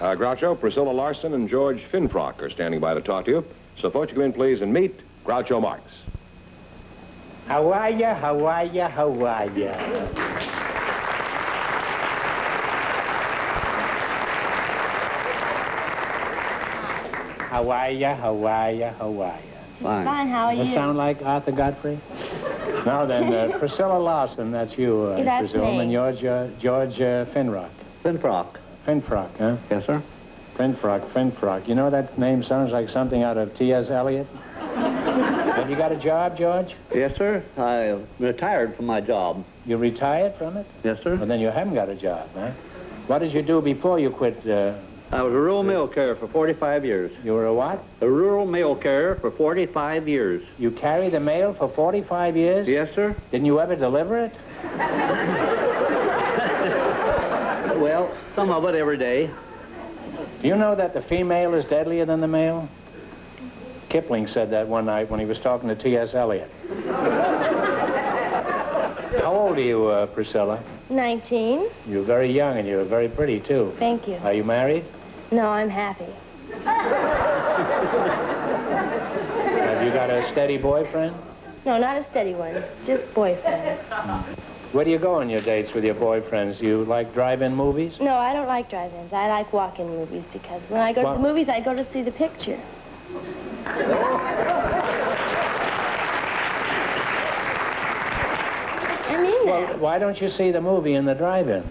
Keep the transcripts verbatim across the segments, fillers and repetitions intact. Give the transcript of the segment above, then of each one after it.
Uh, Groucho, Priscilla Larson and George Finfrock are standing by to talk to you. So, folks, come in, please, and meet Groucho Marx. How are ya? How are ya? How are ya? How are ya? How are ya? How are ya? Fine. Fine, how are you? Does that sound like Arthur Godfrey? Now then, uh, Priscilla Larson, that's you, uh, that's I presume, me. And you're uh, George uh, Finrock. Finfrock. Finfrock, huh? Yes, sir. Finfrock, Finfrock. You know that name sounds like something out of T S Eliot? Have you got a job, George? Yes, sir. I retired from my job. You retired from it? Yes, sir. Well, then you haven't got a job, huh? What did you do before you quit? Uh, I was a rural mail carrier for forty-five years. You were a what? A rural mail carrier for forty-five years. You carried the mail for forty-five years? Yes, sir. Didn't you ever deliver it? Well, some of it every day. Do you know that the female is deadlier than the male? Kipling said that one night when he was talking to T S Eliot. How old are you, uh, Priscilla? nineteen. You're very young and you're very pretty, too. Thank you. Are you married? No, I'm happy. Have you got a steady boyfriend? No, not a steady one. Just boyfriends. Mm. Where do you go on your dates with your boyfriends? Do you like drive-in movies? No, I don't like drive-ins. I like walk-in movies because when I go well, to the movies, I go to see the picture. I mean that. Well, why don't you see the movie in the drive-in?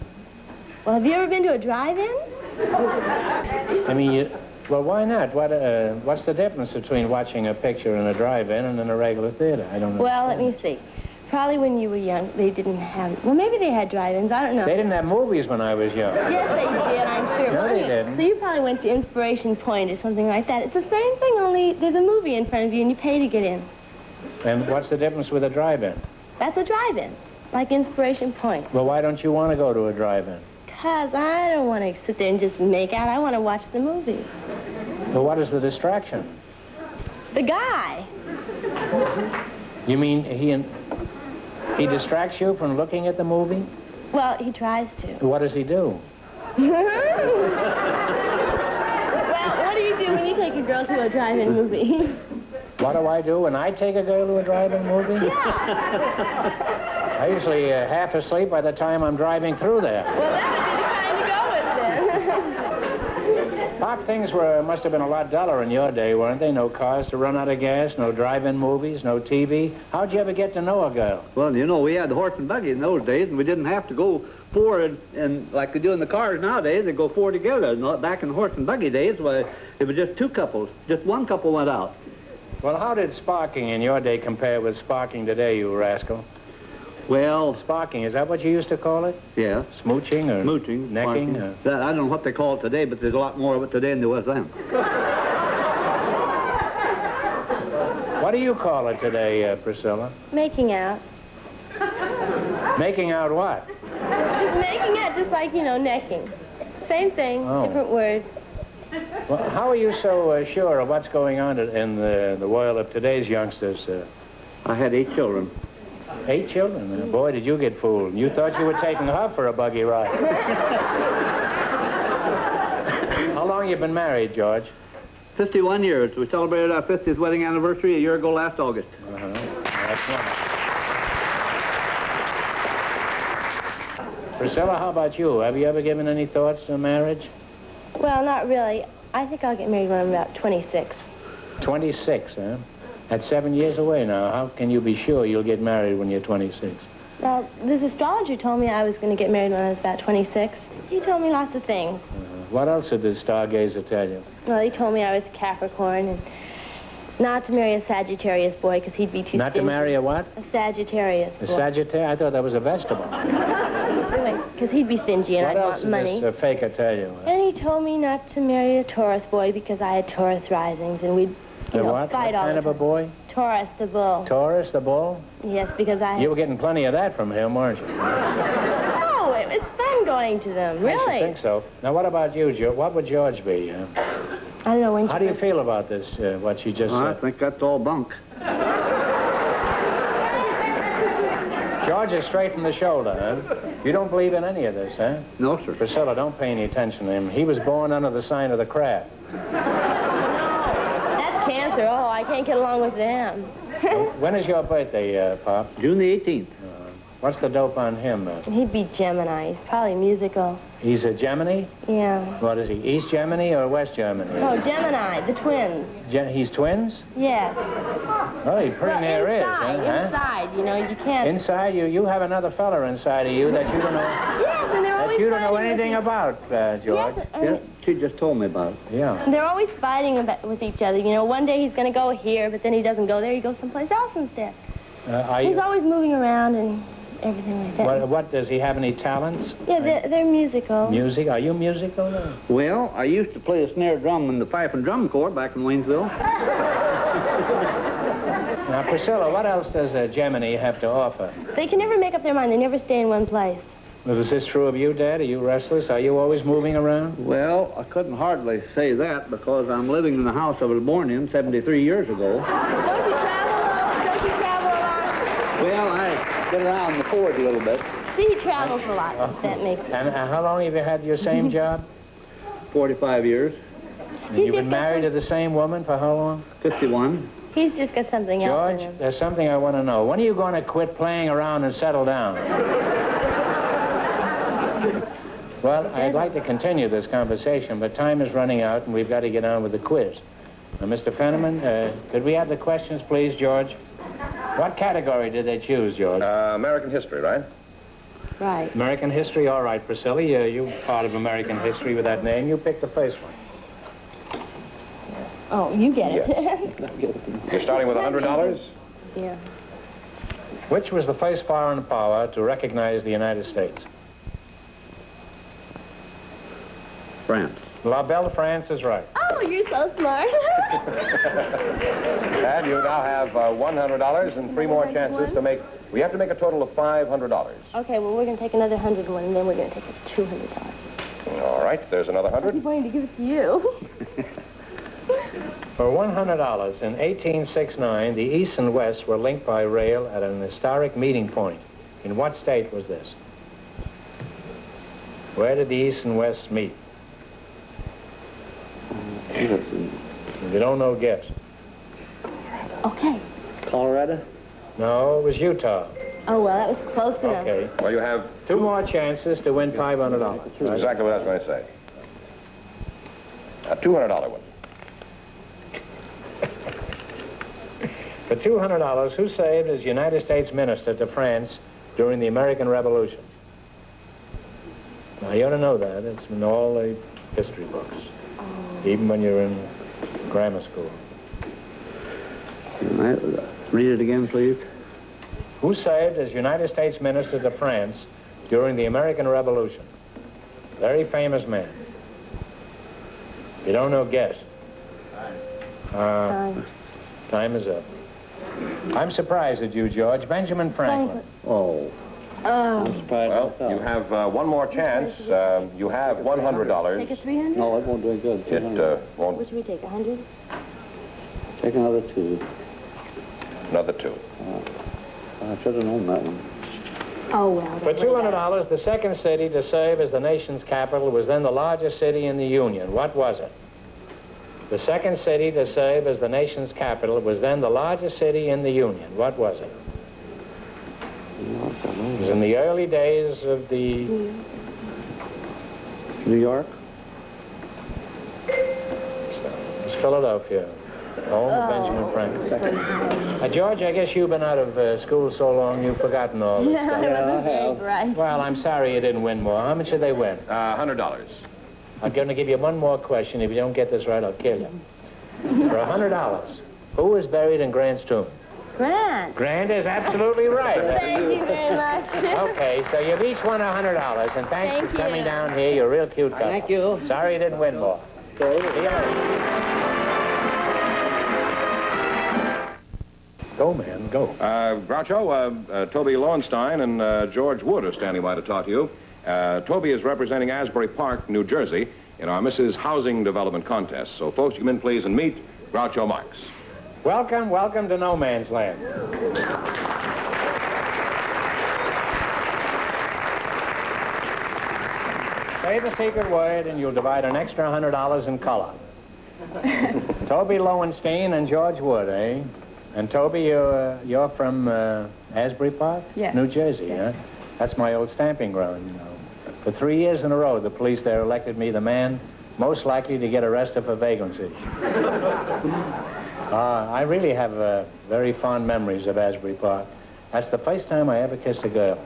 Well, have you ever been to a drive-in? I mean, you, well, why not? What, uh, what's the difference between watching a picture in a drive-in and in a regular theater? I don't know. Well, let me see. Probably when you were young, they didn't have... Well, maybe they had drive-ins. I don't know. They didn't have movies when I was young. Yes, they did, I'm sure. No, they didn't. So you probably went to Inspiration Point or something like that. It's the same thing, only there's a movie in front of you and you pay to get in. And what's the difference with a drive-in? That's a drive-in, like Inspiration Point. Well, why don't you want to go to a drive-in? Because I don't want to sit there and just make out. I want to watch the movie. Well, what is the distraction? The guy. You mean he and... He distracts you from looking at the movie? Well, he tries to. What does he do? Well, what do you do when you take a girl to a drive-in movie? What do I do when I take a girl to a drive-in movie? Yeah. I usually uh, half asleep by the time I'm driving through there. Well, that would be the time to go with then. Park things were must have been a lot duller in your day, weren't they? No cars to run out of gas, no drive-in movies, no T V. How'd you ever get to know a girl? Well, you know, we had the horse and buggy in those days, and we didn't have to go four, and, and like they do in the cars nowadays, they go four together. Back in the horse and buggy days, well, it was just two couples. Just one couple went out. Well, how did sparking in your day compare with sparking today, you rascal? Well... Sparking, is that what you used to call it? Yeah. Smooching or... Smooching. Necking or... That, I don't know what they call it today, but there's a lot more of it today than there was then. What do you call it today, uh, Priscilla? Making out. Making out what? Just making out, just like, you know, necking. Same thing, oh. Different word. Well, how are you so uh, sure of what's going on in the, the world of today's youngsters? Uh... I had eight children. Eight children? And boy, did you get fooled. You thought you were taking her for a buggy ride. How long you been married, George? fifty-one years. We celebrated our fiftieth wedding anniversary a year ago last August. Uh-huh. That's nice. Priscilla, how about you? Have you ever given any thoughts to marriage? Well, not really. I think I'll get married when I'm about twenty-six. twenty-six, huh? That's seven years away now. How can you be sure you'll get married when you're twenty-six? Well, this astrologer told me I was going to get married when I was about twenty-six. He told me lots of things. Uh, what else did the stargazer tell you? Well, he told me I was Capricorn and not to marry a Sagittarius boy because he'd be too Not stingy. To marry a what? A Sagittarius boy. A Sagittarius? I thought that was a vegetable. Anyway, because he'd be stingy and what I'd want money. What else did this faker tell you? And he told me not to marry a Taurus boy because I had Taurus risings and we'd... You know, what? What kind of a boy? Taurus the bull. Taurus the bull? Yes, because I... You were getting plenty of that from him, weren't you? No, it, it's fun going to them, really. I think so. Now, what about you, George? What would George be? Uh... I don't know when... How do you feel about this, uh, what she just well, said? I think that's all bunk. George George is straight from the shoulder, huh? You don't believe in any of this, huh? No, sir. Priscilla, don't pay any attention to him. He was born under the sign of the crab. No, that's cancer. Oh, I can't get along with them. When is your birthday, uh, Pop? June the eighteenth. Uh, what's the dope on him, then? He'd be Gemini. He's probably musical. He's a Gemini? Yeah. What is he, East Gemini or West Gemini? No, Gemini, the twins. Gen he's twins? Yeah. Well, he pretty well, near inside, is, huh? Inside, you know, you can't... Inside, you you have another fella inside of you that you don't know... Yes, and they're always That you don't know anything each... about, uh, George. Yes, yeah, she just told me about it. Yeah. And they're always fighting about, with each other. You know, one day he's going to go here, but then he doesn't go there. He goes someplace else instead. Uh, he's you... always moving around and... everything like that. What, what, does he have any talents? Yeah, they're, they're musical. Music? Are you musical? Or? Well, I used to play the snare drum in the Pipe and Drum Corps back in Waynesville. Now, Priscilla, what else does a Gemini have to offer? They can never make up their mind. They never stay in one place. Well, is this true of you, Dad? Are you restless? Are you always moving around? Well, I couldn't hardly say that because I'm living in the house I was born in seventy-three years ago. Don't you travel? Don't you travel a lot? Well, I... get around the Ford a little bit. See, he travels a lot. Oh. That makes sense. And uh, how long have you had your same job? forty-five years. And you've been married to the same woman for how long? fifty-one. He's just got something else in him. George, there's something I want to know. When are you going to quit playing around and settle down? Well, I'd like to continue this conversation, but time is running out, and we've got to get on with the quiz. Now, Mister Fenneman, uh, could we have the questions, please, George? What category did they choose, George? Uh, American history, right? Right. American history, all right, Priscilla. Uh, you're part of American history with that name. You picked the first one. Oh, you get it. Yes. You're starting with one hundred dollars? Yeah. Which was the first foreign power to recognize the United States? France. La Belle France is right. Oh, you're so smart. And you now have uh, one hundred dollars and three more chances to make... We have to make a total of five hundred dollars. Okay, well, we're going to take another one hundred one, and then we're going to take two hundred dollars. All right, there's another one hundred dollars. I'm going to give it to you. For one hundred dollars, in eighteen sixty-nine, the East and West were linked by rail at an historic meeting point. In what state was this? Where did the East and West meet? If you don't know, guess. Okay. Colorado? No, it was Utah. Oh, well, that was close enough. Okay. Well, you have two more chances to win five hundred dollars. That's exactly what I was going to say. A two hundred dollar one. For two hundred dollars, who served as United States Minister to France during the American Revolution? Now, you ought to know that. It's in all the history books. Even when you're in grammar school. Read it again, please. Who served as United States Minister to France during the American Revolution? Very famous man. You don't know, guess. Uh, time. Time is up. I'm surprised at you, George. Benjamin Franklin. Franklin. Oh. Oh. Well, you have uh, one more chance. Uh, you have one hundred dollars. Take a three hundred? No, it won't do any good. It uh, won't. What should we take, one hundred? Take another two. Another two. Uh, I should have known that one. Oh, well. For two hundred dollars, the second city to serve as the nation's capital was then the largest city in the Union. What was it? The second city to serve as the nation's capital was then the largest city in the Union. What was it? It was in the early days of the... New York? It was Philadelphia. Home of Benjamin Franklin. Uh, George, I guess you've been out of uh, school so long you've forgotten all this yeah, stuff. Yeah, I right. Well, I'm sorry you didn't win more. How much did they win? Uh, one hundred dollars. I'm going to give you one more question. If you don't get this right, I'll kill you. For one hundred dollars, who is buried in Grant's tomb? Grant. Grant is absolutely right. Thank you very much. Okay, so you've each won one hundred dollars, and thanks Thank for coming you. down here. You're a real cute couple. Thank you. Sorry you didn't win more. Okay. Go, man, go. Uh, Groucho, uh, uh, Toby Lowenstein and uh, George Wood are standing by to talk to you. Uh, Toby is representing Asbury Park, New Jersey, in our Missus Housing Development Contest. So, folks, come in, please, and meet Groucho Marx. Welcome, welcome to No Man's Land. Say the secret word and you'll divide an extra hundred dollars in color. Toby Lowenstein and George Wood, eh? And Toby, you're, you're from uh, Asbury Park? Yes. New Jersey, yes. Huh? That's my old stamping ground, you know. For three years in a row, the police there elected me the man most likely to get arrested for vagrancy. uh, I really have uh, very fond memories of Asbury Park. That's the first time I ever kissed a girl.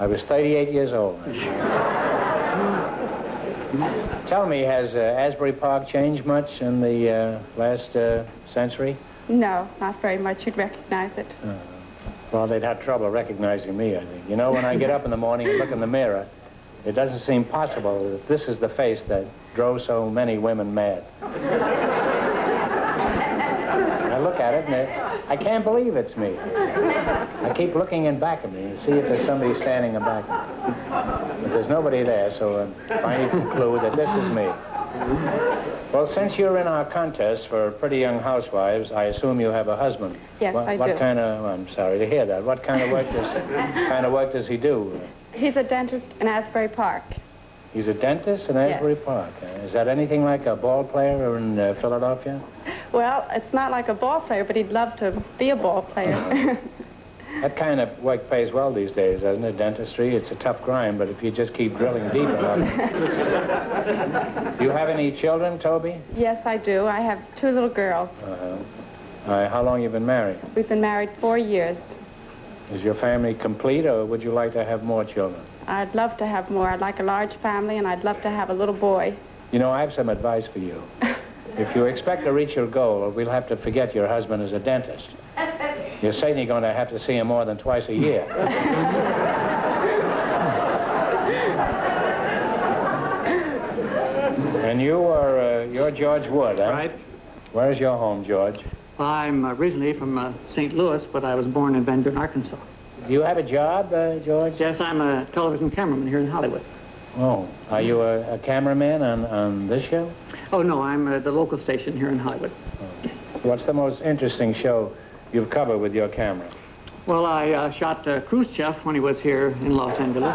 I was thirty-eight years old. Tell me, has uh, Asbury Park changed much in the uh, last uh, century? No, not very much. You'd recognize it. Uh, well, they'd have trouble recognizing me, I think. You know, when I get up in the morning and look in the mirror, it doesn't seem possible that this is the face that drove so many women mad. I look at it, and it, I can't believe it's me. I keep looking in back of me to see if there's somebody standing in back of me. But there's nobody there, so uh, I conclude that this is me. Well, since you're in our contest for Pretty Young Housewives, I assume you have a husband. Yes, what, I what do. What kind of... Well, I'm sorry to hear that. What kind of work does kind of work does he do? He's a dentist in Asbury Park. He's a dentist in Asbury yes. Park. Uh, is that anything like a ball player in uh, Philadelphia? Well, it's not like a ball player, but he'd love to be a ball player. That kind of work pays well these days, doesn't it? Dentistry, it's a tough grind, but if you just keep drilling deep enough. Do you have any children, Toby? Yes, I do. I have two little girls. Uh-huh. Uh, how long have you been married? We've been married four years. Is your family complete, or would you like to have more children? I'd love to have more. I'd like a large family, and I'd love to have a little boy. You know, I have some advice for you. If you expect to reach your goal, we'll have to forget your husband is a dentist. You're certainly going to have to see him more than twice a year. And you are, uh, you're George Wood, huh? Right. Where's your home, George? I'm originally from uh, Saint Louis, but I was born in Benton, Arkansas. Do you have a job, uh, George? Yes, I'm a television cameraman here in Hollywood. Oh, are you a, a cameraman on, on this show? Oh, no, I'm at the local station here in Highwood. Oh. What's the most interesting show you've covered with your camera? Well, I uh, shot uh, Khrushchev when he was here in Los Angeles.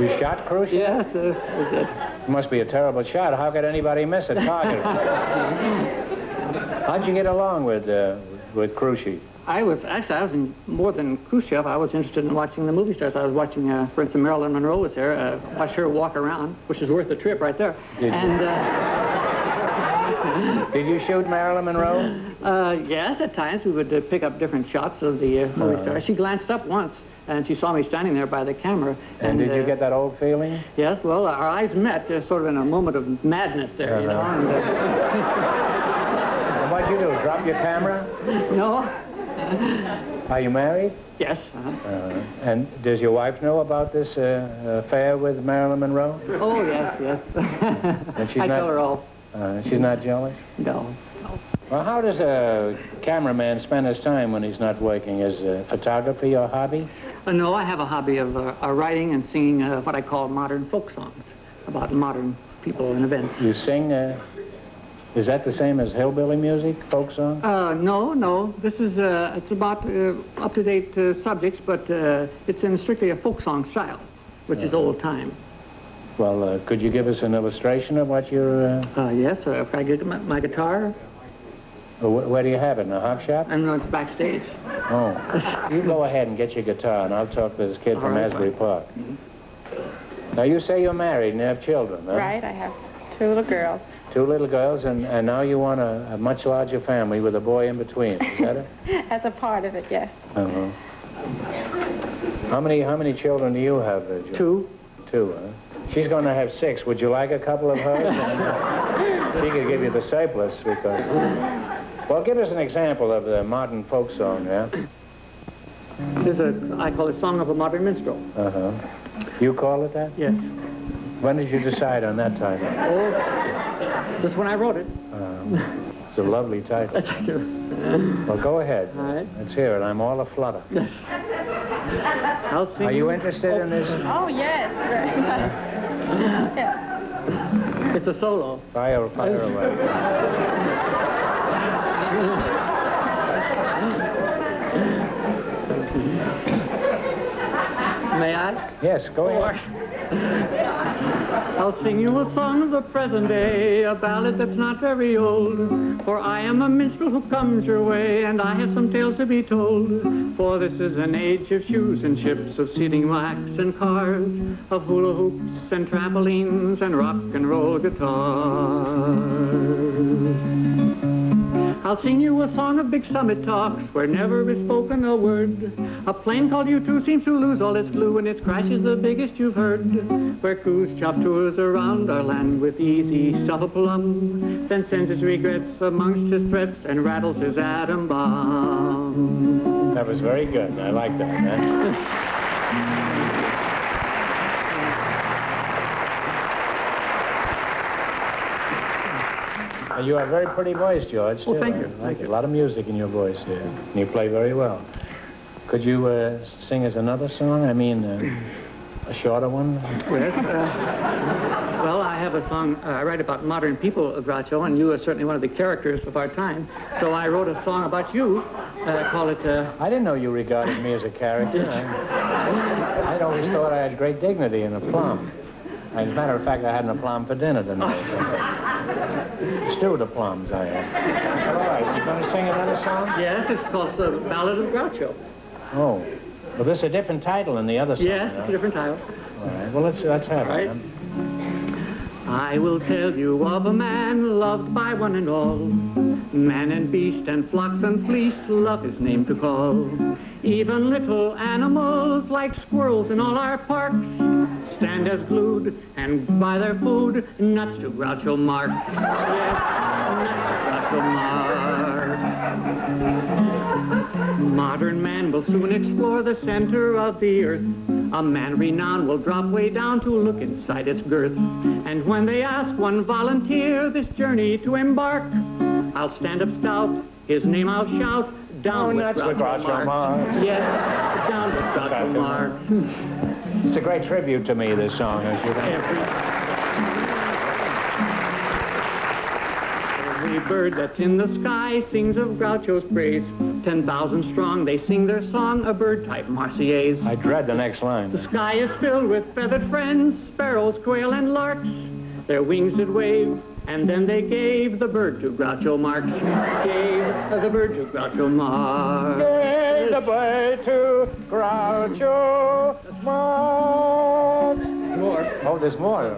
You shot Khrushchev? Yes, uh, I did. It must be a terrible shot. How could anybody miss a target? How'd you get along with, uh, with Khrushchev? I was, actually, I was in, more than Khrushchev, I was interested in watching the movie stars. I was watching, uh, for instance, Marilyn Monroe was there, uh, watched her walk around, which is worth the trip right there. Did and, you? Uh, Did you shoot Marilyn Monroe? Uh, yes, at times we would uh, pick up different shots of the uh, movie oh. star. She glanced up once, and she saw me standing there by the camera. And, and did uh, you get that old feeling? Yes, well, our eyes met, just sort of in a moment of madness there, uh-huh. you know. And, uh, and what'd you do, drop your camera? No. Are you married? Yes. Uh-huh. Uh, and does your wife know about this uh, affair with Marilyn Monroe? Oh, yes, yes. And she's I not, tell her all. Uh, she's not jealous? No. Well, how does a cameraman spend his time when he's not working? Is uh, photography your hobby? Uh, no, I have a hobby of uh, uh, writing and singing uh, what I call modern folk songs about modern people and events. You sing... Uh, Is that the same as hillbilly music, folk song? Uh, no, no. This is, uh, it's about uh, up-to-date uh, subjects, but uh, it's in strictly a folk song style, which uh, is old time. Well, uh, could you give us an illustration of what you're... Uh... Uh, yes, uh, if I get my, my guitar. Uh, wh where do you have it, in a hawk shop? I'm not backstage. Oh. You go ahead and get your guitar, and I'll talk to this kid All from right, Asbury right. Park. Mm -hmm. Now, you say you're married and you have children, huh? Right, I have two little girls. Two little girls, and, and now you want a, a much larger family with a boy in between. Is that it? That's a part of it, yes. Uh-huh. How many, how many children do you have, Virgil? Two. Two, huh? She's going to have six. Would you like a couple of hers? She could give you the surplus because... Well, give us an example of the modern folk song, yeah? This is a, I call it Song of a Modern Minstrel. Uh-huh. You call it that? Yes. When did you decide on that title? Oh. Just when I wrote it. Um, it's a lovely title. Well, go ahead. All right. Let's hear it. I'm all aflutter. I'll sing. Are you interested oh. in this? Oh, yes. Very much. Yeah. It's a solo. Fire, fire away. May I? Yes, go ahead. I'll sing you a song of the present day, a ballad that's not very old. For I am a minstrel who comes your way, and I have some tales to be told. For this is an age of shoes and ships, of sealing wax and cars, of hula hoops and trampolines and rock and roll guitars. I'll sing you a song of big summit talks where never is spoken a word. A plane called U two seems to lose all its glue and its crash is the biggest you've heard. Where crews chop tours around our land with easy self-aplomb, then sends his regrets amongst his threats and rattles his atom bomb. That was very good. I like that. Huh? You have a very pretty voice, George. Well, thank you. Thank you. A lot of music in your voice here. And you play very well. Could you uh, sing us another song? I mean, uh, a shorter one? Yes. Uh, well, I have a song uh, I write about modern people, Groucho, and you are certainly one of the characters of our time. So I wrote a song about you. Uh, call it... Uh... I didn't know you regarded me as a character. I, I'd always thought I had great dignity and aplomb. As a matter of fact, I had an aplomb for dinner tonight. Stewed aplomb, I am. All right, you going to sing another song? Yes, it's called The Ballad of Groucho. Oh. Well, this is a different title than the other song. Yes, it's a different title. All right, well, let's, let's have it. All right. Then. I will tell you of a man loved by one and all, man and beast and flocks and fleece love his name to call. Even little animals like squirrels in all our parks stand as glued and buy their food nuts to Groucho Marx. Yes, nuts to Groucho Marx. Modern man will soon explore the center of the earth. A man renowned will drop way down to look inside its girth. And when they ask one volunteer this journey to embark, I'll stand up stout, his name I'll shout, down with Groucho Marx. Yes, down with Groucho Marx. It's a great tribute to me, this song, as you know. Every bird that's in the sky sings of Groucho's praise. Ten thousand strong, they sing their song, a bird type Marseillaise. I dread the next line. The sky is filled with feathered friends, sparrows, quail, and larks. Their wings did wave, and then they gave the bird to Groucho Marx. Gave the bird to Groucho Marx. Gave the bird to Groucho Marx. More. Oh, there's more.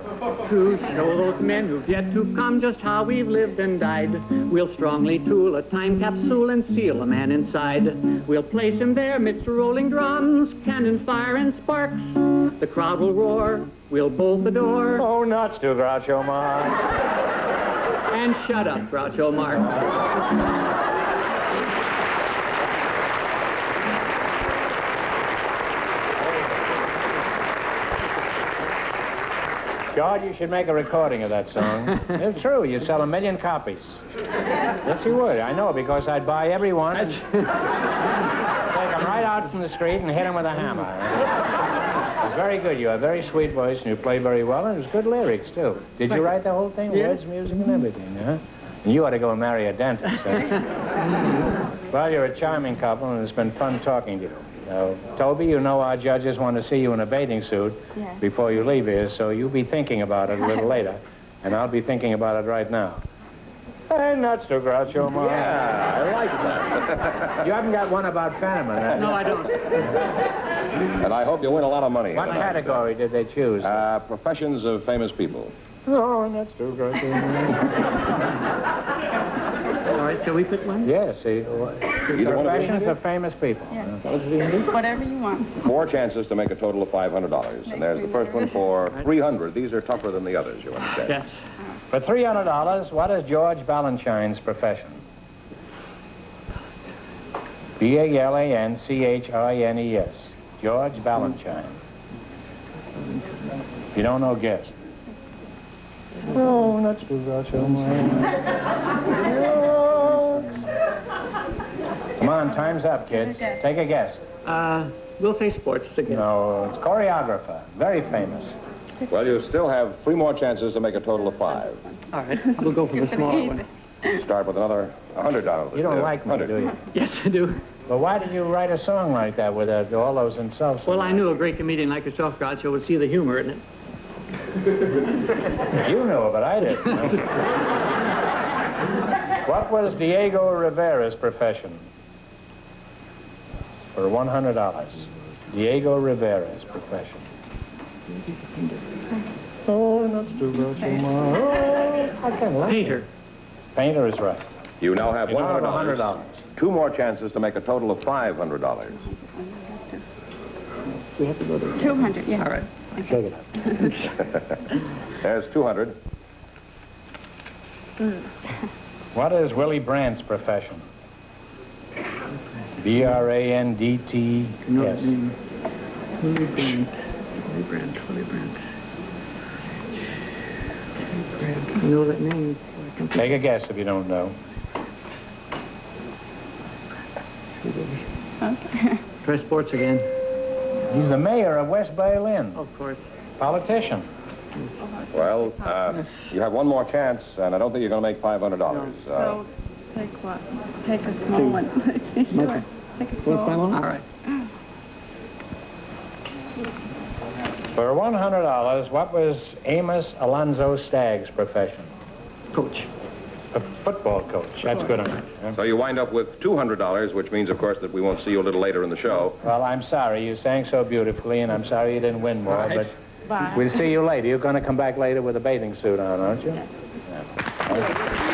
To show those men who've yet to come just how we've lived and died, we'll strongly tool a time capsule and seal a man inside. We'll place him there midst rolling drums, cannon fire and sparks. The crowd will roar. We'll bolt the door. Oh, nuts to Groucho Marx. And shut up, Groucho Marx. George, you should make a recording of that song. It's true, you sell a million copies. Yes, you would. I know, because I'd buy every one and take them right out from the street and hit them with a hammer. Very good. You have a very sweet voice, and you play very well, and it was good lyrics, too. Did you write the whole thing? Yeah. Words, music, and everything, huh? And you ought to go and marry a dentist. Huh? Well, you're a charming couple, and it's been fun talking to you. Uh, Toby, you know our judges want to see you in a bathing suit yeah. before you leave here, so you'll be thinking about it a little later, and I'll be thinking about it right now. And that's to Groucho Marx. Yeah, I like that. You haven't got one about Fenneman, have you? No, I don't. And I hope you win a lot of money. What category did they choose? Uh, professions of famous people. Oh, and that's to Groucho Marx. All right, shall we pick one? Yes. Yeah, professions of famous people. Yeah. Whatever you want. Four chances to make a total of five hundred dollars. And there's the first one for three hundred dollars. These are tougher than the others, you understand? Yes. For three hundred dollars, what is George Balanchine's profession? B A L A N C H I N E S. George Balanchine. If you don't know, guess. No, not true, Groucho. Come on, time's up, kids. Take a guess. Uh, we'll say sports. It's a guess. No, it's choreographer. Very famous. Well, you still have three more chances to make a total of five. All right, we'll go for the smaller one. You start with another one hundred dollars. You don't yeah. like me, one hundred. Do you? Yes, I do. Well, why did you write a song like that with uh, all those insults? Well, I knew a great comedian like yourself, Groucho, would see the humor in it. You know, but I didn't. No. What was Diego Rivera's profession? For one hundred dollars. Diego Rivera's profession. Oh, not too much. I can like Painter. It. Painter is right. You now have one hundred dollars. Two more chances to make a total of five hundred dollars. We have to go to two hundred, yeah. All right. Take it up. There's two hundred. What is Willy Brandt's profession? B R A N D T. No, yes. Willy Brandt. Willy Brandt. Willy Brandt. I know that name. Take a guess if you don't know. Okay. Try sports again. He's the mayor of West Berlin. Of course. Politician. Well, uh, you have one more chance, and I don't think you're going to make five hundred dollars. No. Uh, no. Take what? Take a small one. Sure. Take a small one. All right. For one hundred dollars, what was Amos Alonzo Stagg's profession? Coach. A football coach. That's good enough. Yeah. So you wind up with two hundred dollars, which means, of course, that we won't see you a little later in the show. Well, I'm sorry. You sang so beautifully, and I'm sorry you didn't win more, right. but Bye. We'll see you later. You're going to come back later with a bathing suit on, aren't you? Yeah. Yeah. Okay.